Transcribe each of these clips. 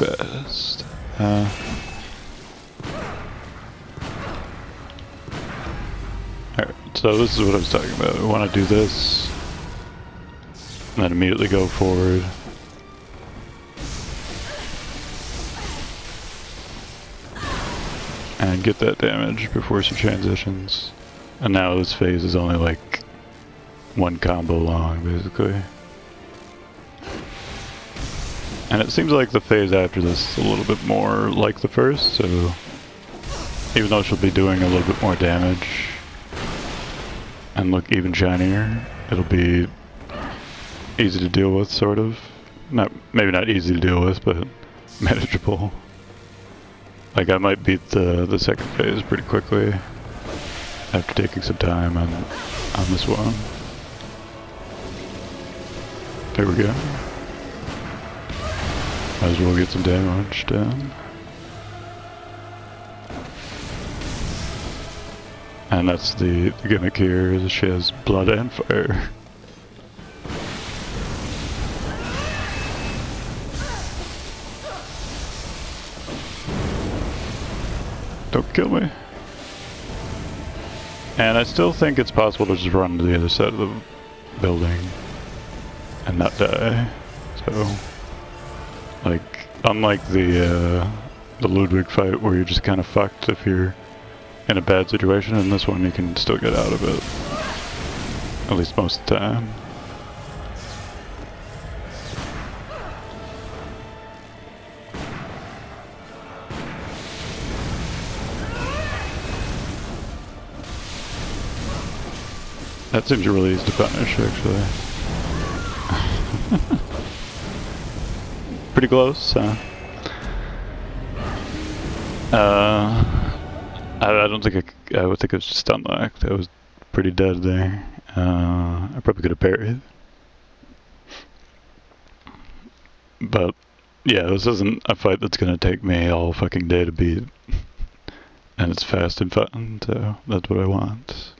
first. Alright, so this is what I was talking about. We want to do this, and then immediately go forward. And get that damage before she transitions. And now this phase is only like one combo long, basically. And it seems like the phase after this is a little bit more like the first, so even though she'll be doing a little bit more damage and look even shinier, it'll be easy to deal with, sort of. Not, maybe not easy to deal with, but manageable. Like, I might beat the second phase pretty quickly after taking some time on this one. There we go. Might as well get some damage done. And that's the gimmick here, is she has blood and fire. Don't kill me. And I still think it's possible to just run to the other side of the building and not die. So, like, unlike the Ludwig fight where you're just kind of fucked if you're in a bad situation, in this one you can still get out of it. At least most of the time. That seems really easy to punish, actually. Pretty close, huh? I don't think I would think it was just stun locked. I was pretty dead there. I probably could have parried. But, yeah, this isn't a fight that's going to take me all fucking day to beat. And it's fast and fun, so that's what I want.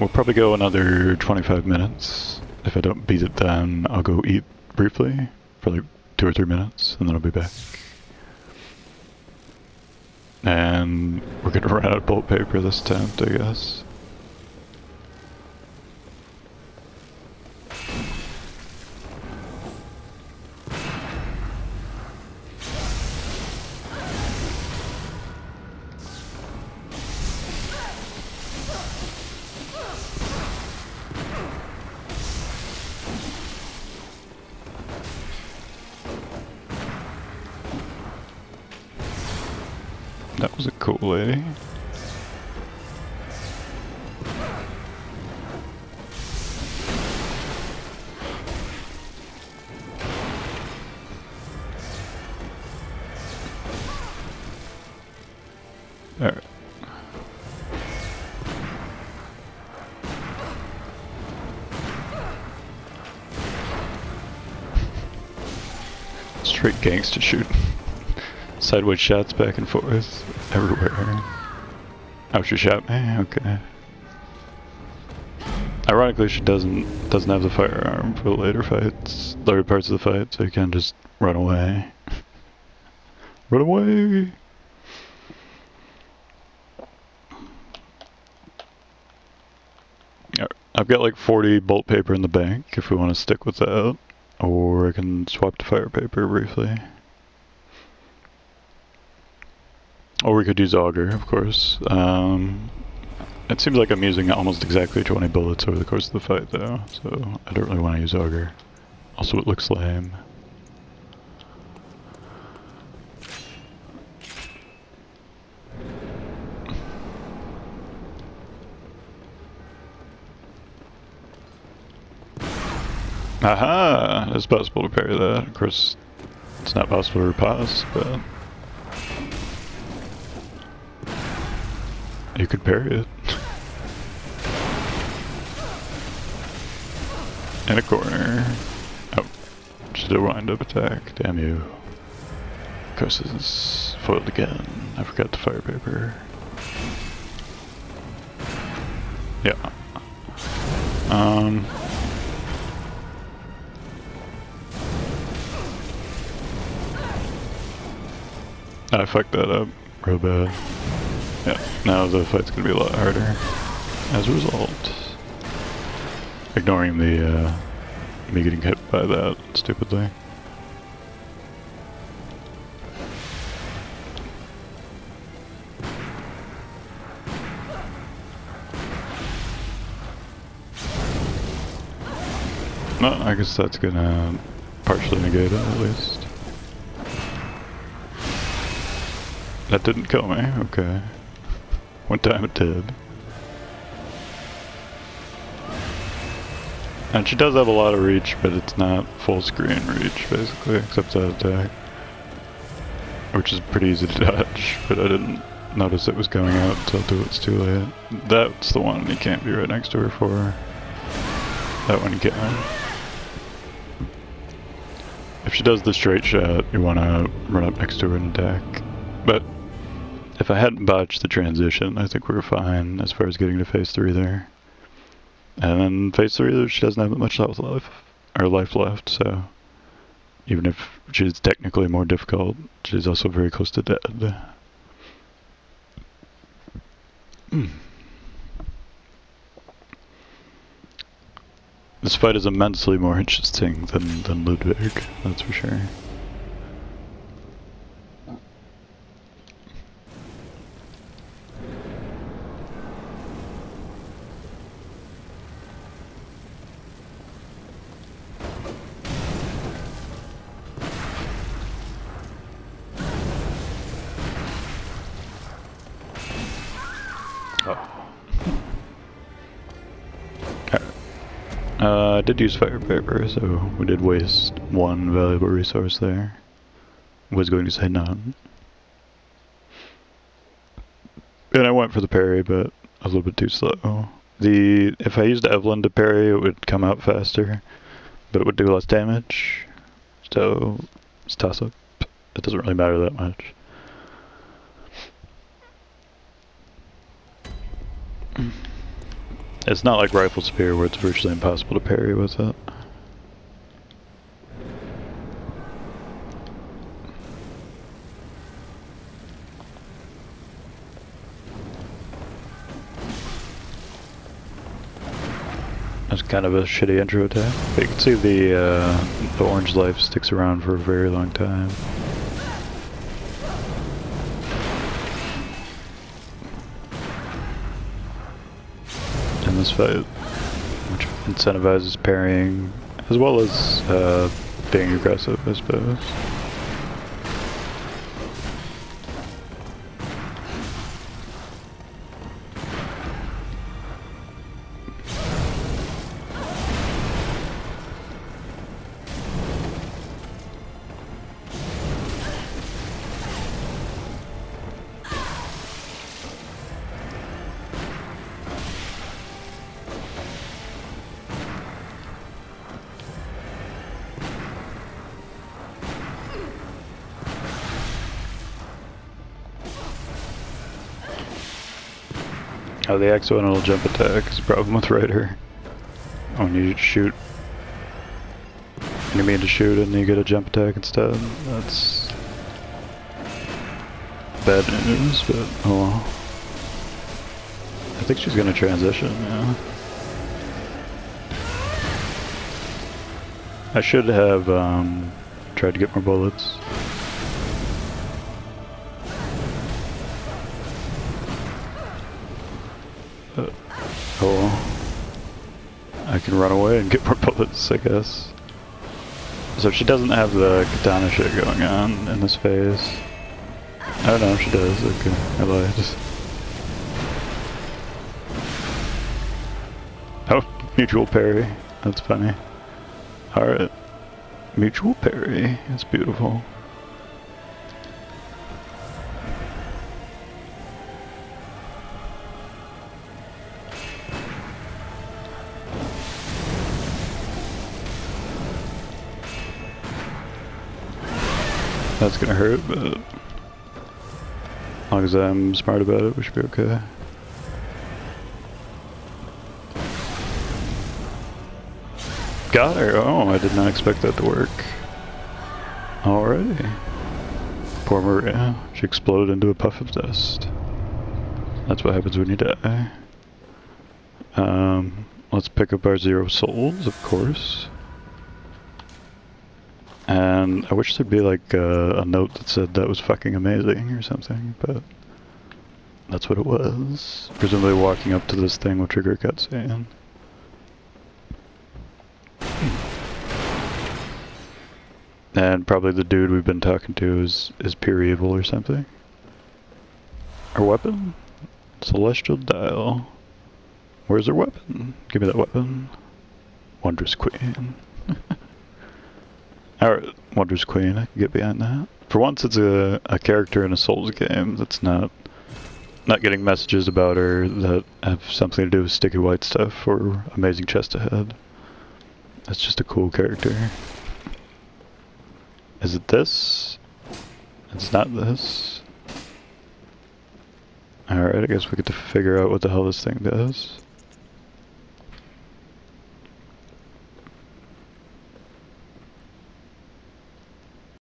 We'll probably go another 25 minutes. If I don't beat it, then I'll go eat briefly for like 2 or 3 minutes, and then I'll be back. And we're gonna run out of bolt paper this attempt, I guess. That was a cool lady. Alright. Straight gangster shoot. Sideways shots back and forth, everywhere. Oh, she shot me? Okay. Ironically, she doesn't have the firearm for later fights, later parts of the fight, so you can just run away. Run away! I've got like 40 bolt paper in the bank, if we want to stick with that, or I can swap to fire paper briefly. Or we could use auger, of course. It seems like I'm using almost exactly 20 bullets over the course of the fight, though, so I don't really want to use auger. Also, it looks lame. Aha! It's possible to parry that. Of course, it's not possible to riposte, but you could parry it. In a corner. Oh, just a wind-up attack. Damn you. Curses is foiled again. I forgot the fire paper. Yeah. I fucked that up real bad. Yeah, now the fight's gonna be a lot harder as a result. Ignoring the, me getting hit by that stupidly. No, I guess that's gonna partially negate it at least. That didn't kill me, okay. One time it did. And she does have a lot of reach, but it's not full screen reach, basically, except that attack. Which is pretty easy to dodge, but I didn't notice it was going out until it's too late. That's the one you can't be right next to her for. That one you can't. If she does the straight shot, you want to run up next to her and attack. But if I hadn't botched the transition, I think we were fine as far as getting to phase 3 there. And then phase 3, she doesn't have that much life left, so even if she's technically more difficult, she's also very close to dead. This fight is immensely more interesting than Ludwig, that's for sure. I did use fire paper, so we did waste one valuable resource there. Was going to say none. And I went for the parry, but I was a little bit too slow. If I used Evelyn to parry, it would come out faster, but it would do less damage. So, it's toss up. It doesn't really matter that much. It's not like Rifle Spear where it's virtually impossible to parry with it. That's kind of a shitty intro attack. But you can see the orange life sticks around for a very long time. This fight, which incentivizes parrying as well as being aggressive, I suppose. Oh, the accidental jump attack is a problem with Ryder. When you shoot, you mean to shoot and you get a jump attack instead. That's bad news, but oh well. I think she's gonna transition now. I should have tried to get more bullets. I can run away and get more bullets, I guess. So she doesn't have the katana shit going on in this phase. Oh no, she does, okay, I lied. Oh, mutual parry, that's funny. Alright, mutual parry, that's beautiful. That's gonna hurt, but as long as I'm smart about it, we should be okay. Got her. Oh, I did not expect that to work. Alrighty. Poor Maria. She exploded into a puff of dust. That's what happens when you die. Let's pick up our 0 souls, of course. And I wish there'd be like a note that said that was fucking amazing or something, but that's what it was. Presumably walking up to this thing will trigger a cutscene. And probably the dude we've been talking to is pure evil or something. Our weapon? Celestial dial. Where's her weapon? Give me that weapon. Wondrous Queen. Alright, Wondrous Queen, I can get behind that. For once it's a character in a Souls game that's not getting messages about her that have something to do with sticky white stuff or amazing chest ahead. That's just a cool character. Is it this? It's not this. Alright, I guess we get to figure out what the hell this thing does.